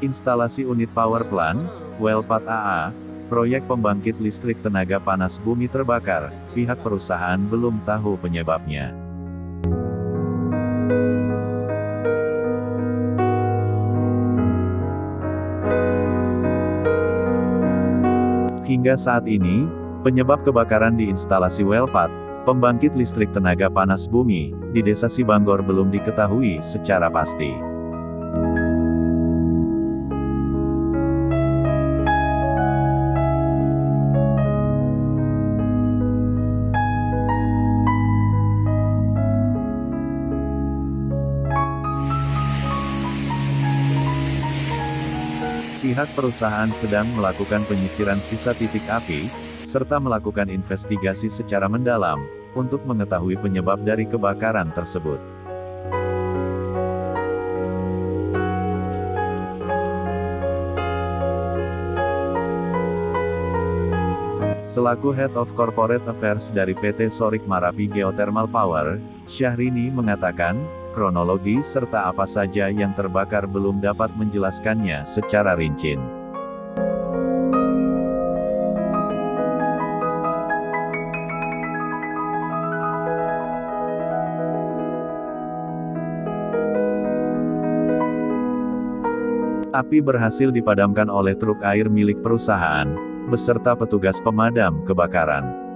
Instalasi unit power plant, Wellpad AA, proyek pembangkit listrik tenaga panas bumi terbakar, pihak perusahaan belum tahu penyebabnya. Hingga saat ini, penyebab kebakaran di instalasi Wellpad, pembangkit listrik tenaga panas bumi, di Desa Sibanggor belum diketahui secara pasti. Pihak perusahaan sedang melakukan penyisiran sisa titik api, serta melakukan investigasi secara mendalam, untuk mengetahui penyebab dari kebakaran tersebut. Selaku Head of Corporate Affairs dari PT. Sorik Marapi Geothermal Power, Syahrini mengatakan, kronologi serta apa saja yang terbakar belum dapat menjelaskannya secara rinci. Api berhasil dipadamkan oleh truk air milik perusahaan, beserta petugas pemadam kebakaran.